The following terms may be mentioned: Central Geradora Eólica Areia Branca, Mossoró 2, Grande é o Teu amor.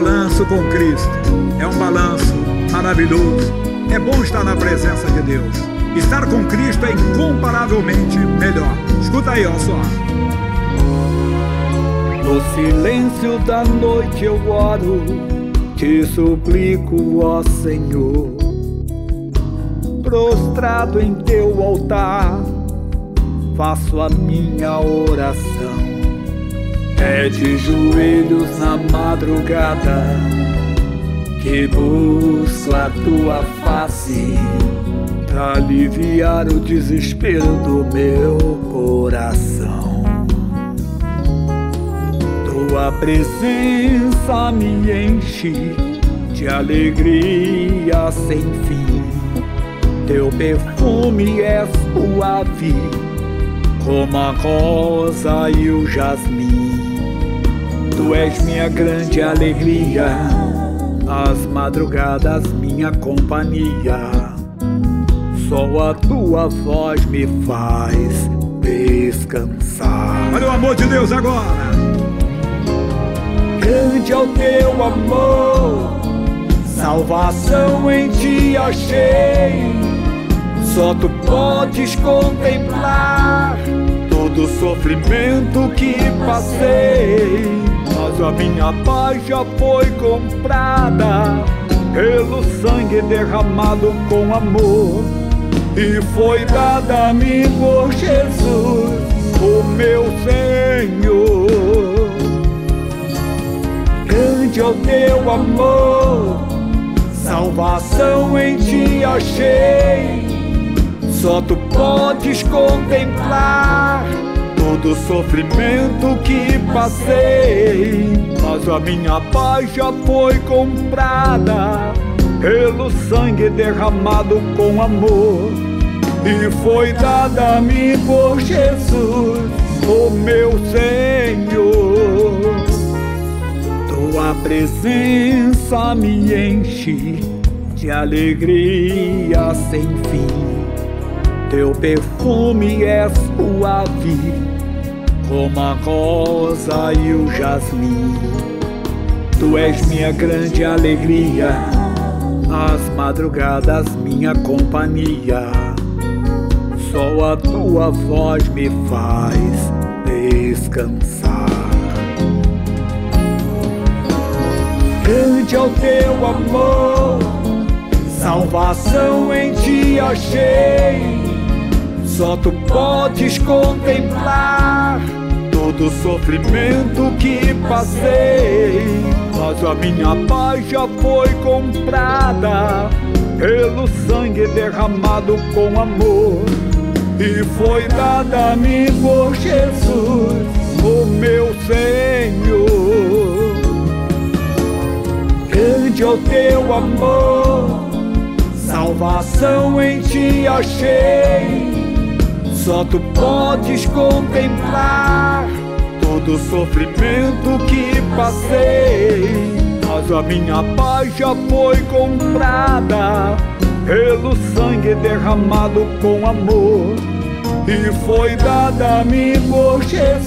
balanço com Cristo. É um balanço maravilhoso. É bom estar na presença de Deus. Estar com Cristo é incomparavelmente melhor. Escuta aí, ó só. No silêncio da noite eu oro, te suplico, ó Senhor, prostrado em teu altar, faço a minha oração. É de joelhos na madrugada que busco a tua face pra aliviar o desespero do meu coração. Tua presença me enche de alegria sem fim. Teu perfume é suave como a rosa e o jasmim. Tu és minha grande alegria, nas madrugadas minha companhia. Só a tua voz me faz descansar. Olha o amor de Deus agora! Grande é o teu amor, salvação em ti achei. Só tu podes contemplar todo o sofrimento que passei. Mas a minha paz já foi comprada pelo sangue derramado com amor, e foi dada a mim por Jesus, o meu Senhor. Grande é o teu amor, salvação em ti achei. Só tu podes contemplar todo o sofrimento que passei. Mas a minha paz já foi comprada pelo sangue derramado com amor, e foi dada a mim por Jesus, o meu Senhor. Tua presença me enche de alegria sem fim. Teu perfume é suave como a rosa e o jasmim. Tu és minha grande alegria, nas madrugadas minha companhia. Só a tua voz me faz descansar. Grande é o teu amor, salvação em ti achei. Só tu podes contemplar todo o sofrimento que passei. Mas a minha paz já foi comprada pelo sangue derramado com amor, e foi dada a mim por Jesus, o meu Senhor. Grande é o teu amor, salvação em ti achei. Só tu podes contemplar todo o sofrimento que passei. Mas a minha paz já foi comprada pelo sangue derramado com amor, e foi dada a mim por Jesus,